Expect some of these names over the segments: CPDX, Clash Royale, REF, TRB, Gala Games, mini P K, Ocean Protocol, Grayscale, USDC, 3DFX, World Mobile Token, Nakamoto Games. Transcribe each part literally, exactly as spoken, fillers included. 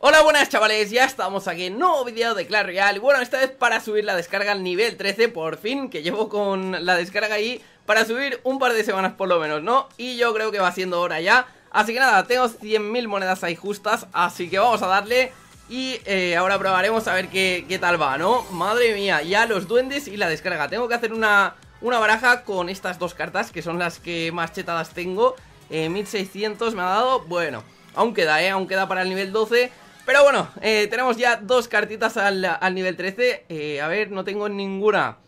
Hola, buenas chavales, ya estamos aquí en nuevo video de Clash Royale. Y bueno, esta vez para subir la descarga al nivel trece, por fin, que llevo con la descarga ahí para subir un par de semanas por lo menos, ¿no? Y yo creo que va siendo hora ya. Así que nada, tengo cien mil monedas ahí justas, así que vamos a darle. Y eh, ahora probaremos a ver qué, qué tal va, ¿no? Madre mía, ya los duendes y la descarga. Tengo que hacer una, una baraja con estas dos cartas, que son las que más chetadas tengo. eh, mil seiscientos me ha dado, bueno, aún queda, ¿eh? Aún queda para el nivel doce. Pero bueno, eh, tenemos ya dos cartitas al, al nivel trece. eh, A ver, no tengo ninguna.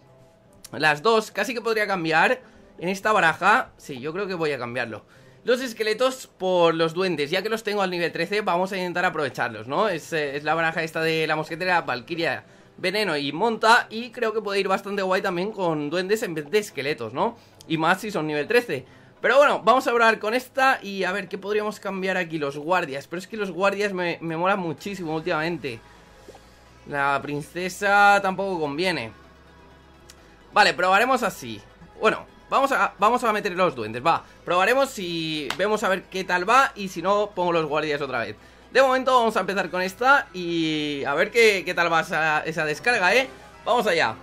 Las dos, casi que podría cambiar en esta baraja. Sí, yo creo que voy a cambiarlo. Los esqueletos por los duendes, ya que los tengo al nivel trece, vamos a intentar aprovecharlos, ¿no? Es, eh, es la baraja esta de la mosquetera, Valquiria, Veneno y Monta. Y creo que puede ir bastante guay también con duendes en vez de esqueletos, ¿no? Y más si son nivel trece. Pero bueno, vamos a probar con esta y a ver qué podríamos cambiar aquí, los guardias. Pero es que los guardias me, me molan muchísimo últimamente. La princesa tampoco conviene. Vale, probaremos así. Bueno, vamos a, vamos a meter los duendes, va. Probaremos y vemos a ver qué tal va, y si no, pongo los guardias otra vez. De momento vamos a empezar con esta y a ver qué, qué tal va esa, esa descarga, ¿eh? Vamos allá.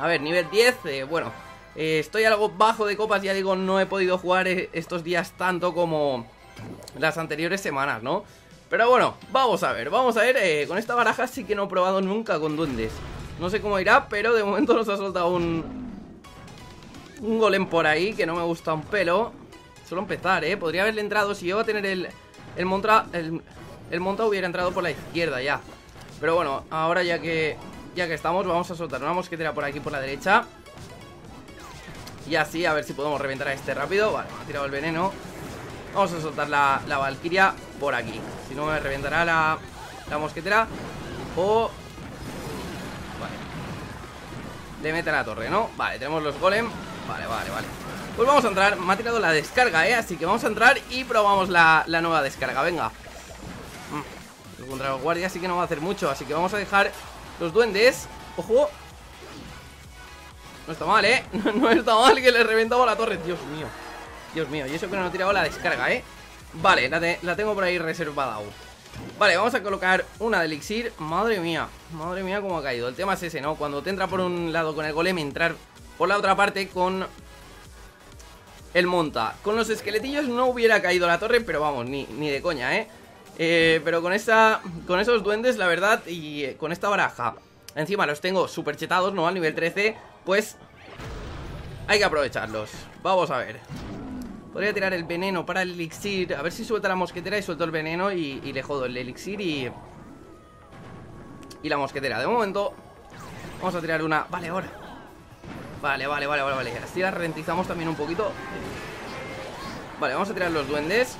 A ver, nivel diez, eh, bueno... Eh, estoy algo bajo de copas, ya digo, no he podido jugar estos días tanto como las anteriores semanas, ¿no? Pero bueno, vamos a ver, vamos a ver, eh, con esta baraja sí que no he probado nunca con duendes. No sé cómo irá, pero de momento nos ha soltado un... Un golem por ahí, que no me gusta un pelo. Solo empezar, ¿eh? Podría haberle entrado, si iba a tener el... El monta... El, el monta hubiera entrado por la izquierda ya. Pero bueno, ahora ya que... Ya que estamos, vamos a soltar una mosquetera por aquí por la derecha. Y así, a ver si podemos reventar a este rápido. Vale, me ha tirado el veneno. Vamos a soltar la, la valquiria por aquí. Si no, me reventará la, la mosquetera. O... Vale. Le mete a la torre, ¿no? Vale, tenemos los golem. Vale, vale, vale. Pues vamos a entrar. Me ha tirado la descarga, ¿eh? Así que vamos a entrar y probamos la, la nueva descarga. Venga. Mm. Contra los guardias sí que no va a hacer mucho. Así que vamos a dejar los duendes. Ojo. No está mal, ¿eh? No, no está mal que le reventamos la torre. Dios mío. Dios mío. Y eso que no he tirado la descarga, ¿eh? Vale, la, te, la tengo por ahí reservada aún. Vale, vamos a colocar una de elixir. Madre mía. Madre mía cómo ha caído. El tema es ese, ¿no? Cuando te entra por un lado con el golem, entrar por la otra parte con el monta. Con los esqueletillos no hubiera caído la torre, pero vamos, ni, ni de coña, ¿eh? ¿eh? Pero con esa, con esos duendes, la verdad, y eh, con esta baraja... Encima los tengo super chetados, ¿no? Al nivel trece, pues hay que aprovecharlos. Vamos a ver. Podría tirar el veneno para el elixir. A ver si suelta la mosquetera y suelto el veneno y, y le jodo el elixir y... Y la mosquetera. De momento vamos a tirar una... Vale, ahora. Vale, vale, vale, vale, vale. Así la ralentizamos también un poquito. Vale, vamos a tirar los duendes.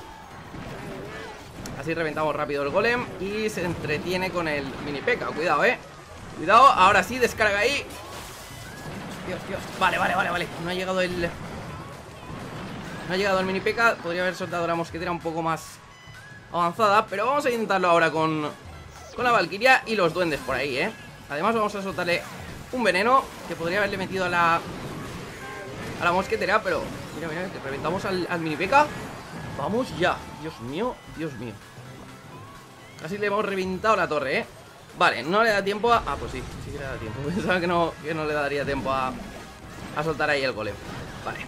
Así reventamos rápido el golem y se entretiene con el mini P K. Cuidado, eh. Cuidado, ahora sí, descarga ahí. Dios, Dios. Vale, vale, vale, vale. No ha llegado el... No ha llegado el mini P K. Podría haber soltado la mosquetera un poco más avanzada. Pero vamos a intentarlo ahora con... Con la valquiria y los duendes por ahí, ¿eh? Además vamos a soltarle un veneno que podría haberle metido a la... A la mosquetera, pero... Mira, mira, que reventamos al, al mini P K. Vamos ya. Dios mío, Dios mío. Casi le hemos reventado la torre, ¿eh? Vale, no le da tiempo a... Ah, pues sí, sí que le da tiempo. Pensaba que no, que no le daría tiempo a... A soltar ahí el golem. Vale.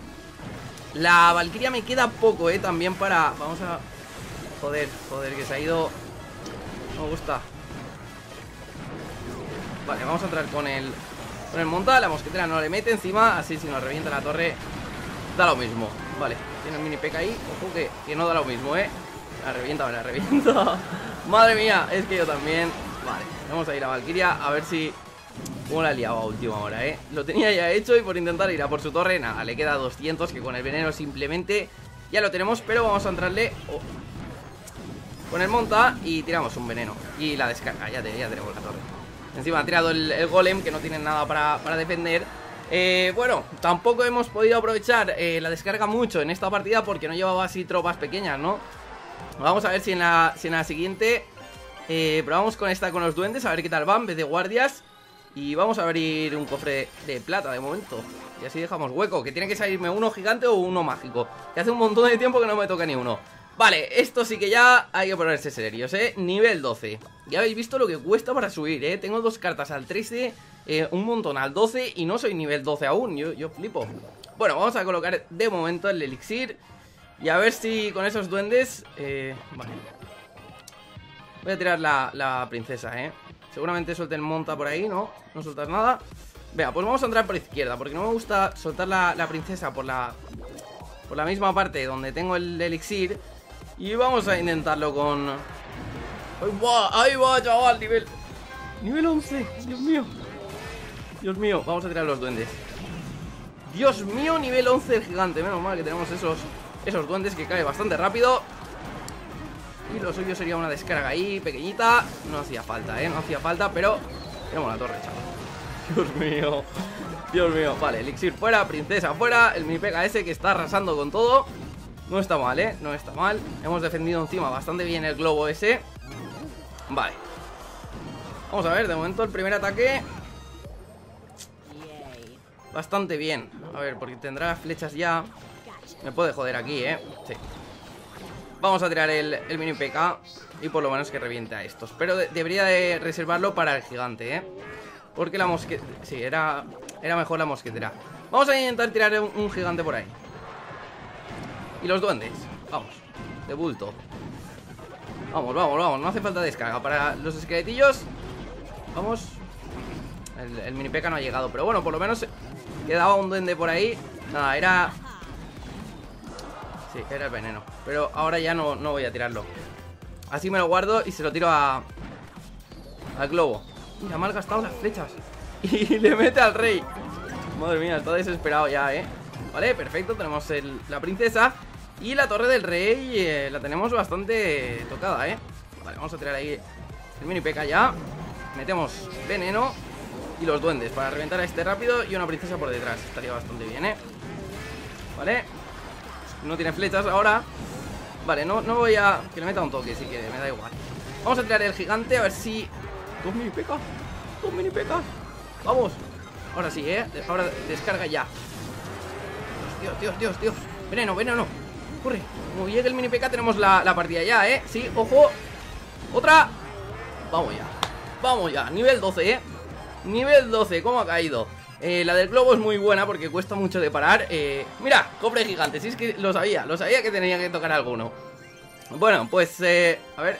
La valquiria me queda poco, eh, también para... Vamos a... Joder, joder, que se ha ido... No me gusta. Vale, vamos a entrar con el... Con el monta, la mosquetera no le mete encima. Así si nos revienta la torre, da lo mismo. Vale, tiene el mini P K ahí. Ojo que, que no da lo mismo, eh. La revienta, me la revienta. Madre mía, es que yo también... Vale, vamos a ir a Valquiria a ver si... Cómo la liaba a última hora, eh. Lo tenía ya hecho y por intentar ir a por su torre, nada, le queda doscientos, que con el veneno simplemente ya lo tenemos, pero vamos a entrarle... Oh. Con el monta y tiramos un veneno. Y la descarga, ya, te, ya tenemos la torre. Encima ha tirado el, el golem, que no tiene nada para, para defender. Eh, bueno, tampoco hemos podido aprovechar eh, la descarga mucho en esta partida porque no llevaba así tropas pequeñas, ¿no? Vamos a ver si en la, si en la siguiente... Eh, probamos con esta con los duendes, a ver qué tal van, en vez de guardias. Y vamos a abrir un cofre de plata de momento. Y así dejamos hueco, que tiene que salirme uno gigante o uno mágico. Que hace un montón de tiempo que no me toca ni uno. Vale, esto sí que ya hay que ponerse serios, ¿eh? Nivel doce. Ya habéis visto lo que cuesta para subir, ¿eh? Tengo dos cartas al trece, eh, un montón al doce y no soy nivel doce aún. Yo, yo flipo. Bueno, vamos a colocar de momento el elixir y a ver si con esos duendes... Eh, vale. Voy a tirar la, la princesa, ¿eh? Seguramente suelten monta por ahí, ¿no? No sueltas nada. Venga, pues vamos a entrar por izquierda porque no me gusta soltar la, la princesa por la... Por la misma parte donde tengo el elixir. Y vamos a intentarlo con... ¡Ahí va! ¡Ahí va, chaval! Nivel... Nivel once. Dios mío. Dios mío. Vamos a tirar los duendes. Dios mío, nivel once el gigante. Menos mal que tenemos esos, esos duendes que caen bastante rápido. Y lo suyo sería una descarga ahí, pequeñita. No hacía falta, ¿eh? No hacía falta, pero... Tenemos la torre, chaval. Dios mío. Dios mío. Vale, elixir fuera, princesa fuera. El mi pega ese que está arrasando con todo. No está mal, ¿eh? No está mal. Hemos defendido encima bastante bien el globo ese. Vale. Vamos a ver, de momento el primer ataque. Bastante bien. A ver, porque tendrá las flechas ya. Me puede joder aquí, ¿eh? Sí. Vamos a tirar el, el mini P K. Y por lo menos que reviente a estos. Pero de, debería de reservarlo para el gigante, ¿eh? Porque la mosquetera... Sí, era, era mejor la mosquetera. Vamos a intentar tirar un, un gigante por ahí. Y los duendes, vamos, de bulto. Vamos, vamos, vamos, no hace falta descarga para los esqueletillos. Vamos. El, el mini P K no ha llegado, pero bueno, por lo menos quedaba un duende por ahí. Nada, era... Sí, era el veneno. Pero ahora ya no, no voy a tirarlo. Así me lo guardo y se lo tiro a... Al globo. Mira, mal gastado las flechas. Y le mete al rey. Madre mía, está desesperado ya, eh. Vale, perfecto, tenemos el, la princesa. Y la torre del rey eh, la tenemos bastante tocada, ¿eh? Vale, vamos a tirar ahí el mini P K ya. Metemos veneno y los duendes para reventar a este rápido. Y una princesa por detrás, estaría bastante bien, ¿eh? Vale. No tiene flechas ahora. Vale, no, no voy a... Que le meta un toque si quiere, me da igual. Vamos a tirar el gigante a ver si... Dos mini P K, dos mini P K. Vamos, ahora sí, ¿eh? Ahora descarga ya. Dios, Dios, Dios, Dios. Veneno, veneno. Corre. Como llegue el mini P K tenemos la, la partida ya, ¿eh? Sí, ojo. Otra. Vamos ya. Vamos ya. Nivel doce, ¿eh? Nivel doce. ¿Cómo ha caído? Eh, la del globo es muy buena porque cuesta mucho de parar. Eh, mira, cofre gigante. Si es que lo sabía. Lo sabía que tenía que tocar alguno. Bueno, pues, eh, a ver.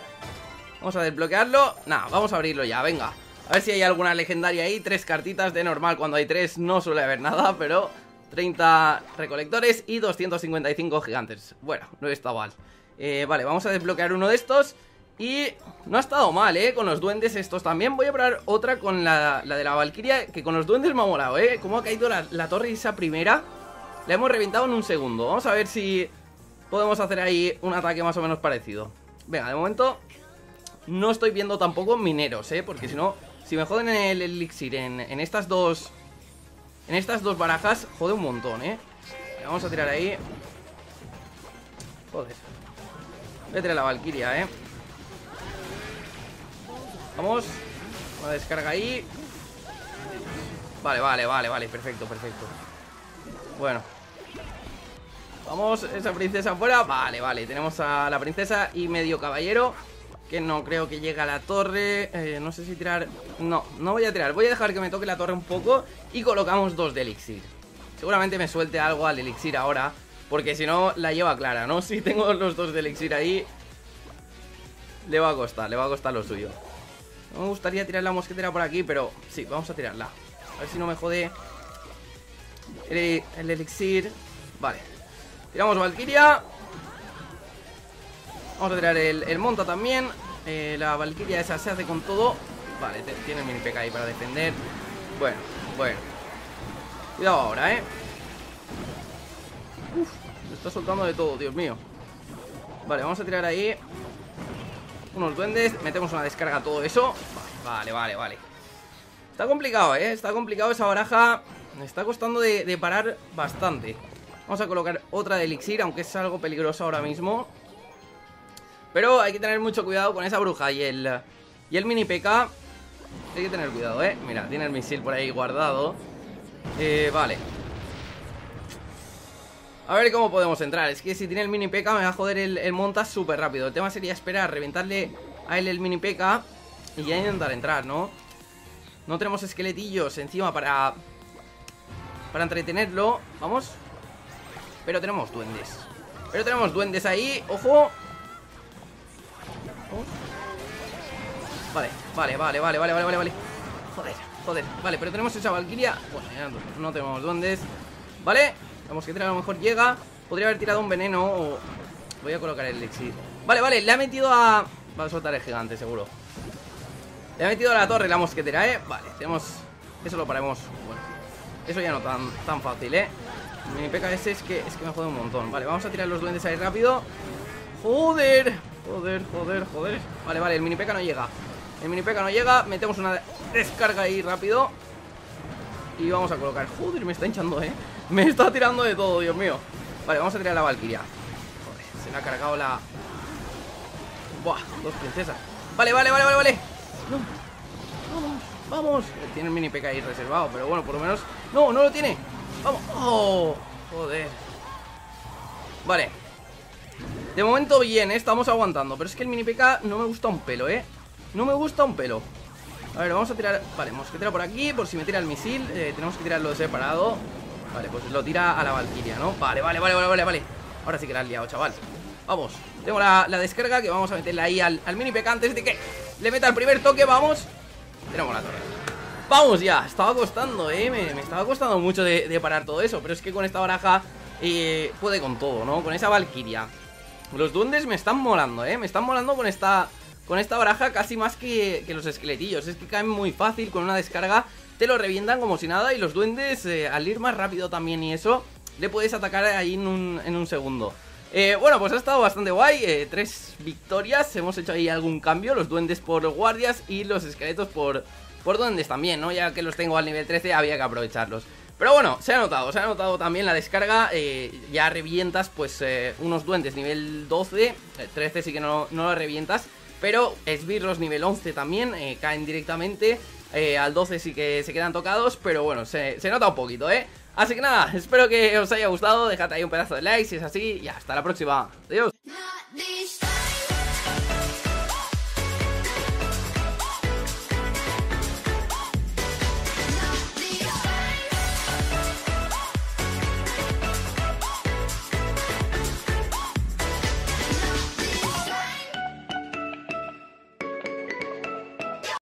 Vamos a desbloquearlo. Nah, vamos a abrirlo ya. Venga. A ver si hay alguna legendaria ahí. Tres cartitas de normal. Cuando hay tres no suele haber nada, pero... treinta recolectores y doscientos cincuenta y cinco gigantes. Bueno, no está mal. Eh, vale, vamos a desbloquear uno de estos. Y no ha estado mal, ¿eh? Con los duendes estos también. Voy a probar otra con la, la de la Valquiria, que con los duendes me ha molado, ¿eh? Cómo ha caído la, la torre esa primera. La hemos reventado en un segundo. Vamos a ver si podemos hacer ahí un ataque más o menos parecido. Venga, de momento no estoy viendo tampoco mineros, ¿eh? Porque si no, si me joden el elixir en, en estas dos... En estas dos barajas jode un montón, ¿eh? Vamos a tirar ahí. Joder. Voy a tirar la Valquiria, ¿eh? Vamos. Una descarga ahí. Vale, vale, vale, vale. Perfecto, perfecto. Bueno. Vamos, esa princesa afuera. Vale, vale. Tenemos a la princesa y medio caballero. Que no creo que llegue a la torre. eh, No sé si tirar... No, no voy a tirar. Voy a dejar que me toque la torre un poco. Y colocamos dos de elixir. Seguramente me suelte algo al elixir ahora, porque si no, la lleva clara, ¿no? Si tengo los dos de elixir ahí, le va a costar, le va a costar lo suyo. No me gustaría tirar la mosquetera por aquí, pero sí, vamos a tirarla. A ver si no me jode El, el elixir. Vale. Tiramos Valquiria. Vamos a tirar el, el monta también. eh, La Valquiria esa se hace con todo. Vale, te, tiene el mini P K ahí para defender. Bueno, bueno. Cuidado ahora, eh. Uf, me está soltando de todo, Dios mío. Vale, vamos a tirar ahí unos duendes. Metemos una descarga a todo eso. Vale, vale, vale. Está complicado, eh. Está complicado esa baraja. Me está costando de, de parar bastante. Vamos a colocar otra de elixir, aunque es algo peligroso ahora mismo. Pero hay que tener mucho cuidado con esa bruja y el, y el mini P K. Hay que tener cuidado, ¿eh? Mira, tiene el misil por ahí guardado. Eh, vale. A ver cómo podemos entrar. Es que si tiene el mini P K me va a joder el, el monta súper rápido. El tema sería esperar, reventarle a él el mini P K y ya intentar entrar, ¿no? No tenemos esqueletillos encima para para entretenerlo. Vamos. Pero tenemos duendes. Pero tenemos duendes ahí. ¡Ojo! Oh. Vale, vale, vale, vale, vale, vale, vale. Joder, joder. Vale, pero tenemos esa Valquiria. Pues no tenemos duendes. Vale. Vamos que tirar, a lo mejor llega. Podría haber tirado un veneno o... Voy a colocar el elixir. Vale, vale, le ha metido a... Va a soltar el gigante, seguro. Le ha metido a la torre la mosquetera, ¿eh? Vale, tenemos... Eso lo paremos. Bueno, eso ya no tan, tan fácil, ¿eh? Mi peca ese es que, es que me jode un montón. Vale, vamos a tirar los duendes ahí rápido. ¡Joder! Joder, joder, joder. Vale, vale, el mini peca no llega. El mini peca no llega. Metemos una descarga ahí rápido. Y vamos a colocar... Joder, me está hinchando, ¿eh? Me está tirando de todo, Dios mío. Vale, vamos a tirar la Valquiria. Joder, se le ha cargado la... Buah, dos princesas. Vale, vale, vale, vale, vale. No. Vamos, vamos. Tiene el mini P K ahí reservado, pero bueno, por lo menos... No, no lo tiene. Vamos. Oh, joder. Vale. De momento bien, ¿eh? Estamos aguantando. Pero es que el mini P K no me gusta un pelo, ¿eh? No me gusta un pelo. A ver, vamos a tirar... Vale, mosquetera por aquí. Por si me tira el misil, eh, tenemos que tirarlo separado. Vale, pues lo tira a la Valquiria, ¿no? Vale, vale, vale, vale, vale, vale. Ahora sí que la has liado, chaval. Vamos, tengo la, la descarga que vamos a meterla ahí al, al mini P K antes de que le meta el primer toque, vamos. Tenemos la torre. Vamos ya, estaba costando, ¿eh? Me, me estaba costando mucho de, de parar todo eso. Pero es que con esta baraja eh, puede con todo, ¿no? Con esa Valquiria. Los duendes me están molando, ¿eh? Me están molando con esta, con esta baraja casi más que, que los esqueletillos. Es que caen muy fácil con una descarga. Te lo revientan como si nada. Y los duendes, eh, al ir más rápido también y eso, le puedes atacar ahí en un, en un segundo. eh, Bueno, pues ha estado bastante guay. eh, Tres victorias. Hemos hecho ahí algún cambio. Los duendes por guardias y los esqueletos por, por duendes también, ¿no? Ya que los tengo al nivel trece, había que aprovecharlos. Pero bueno, se ha notado. Se ha notado también la descarga. eh, Ya revientas pues eh, unos duendes nivel doce. eh, trece sí que no, no lo revientas. Pero esbirros nivel once también eh, caen directamente. Eh, al doce sí que se quedan tocados, pero bueno, se, se nota un poquito, ¿eh? Así que nada, espero que os haya gustado, dejad ahí un pedazo de like si es así y hasta la próxima. Adiós.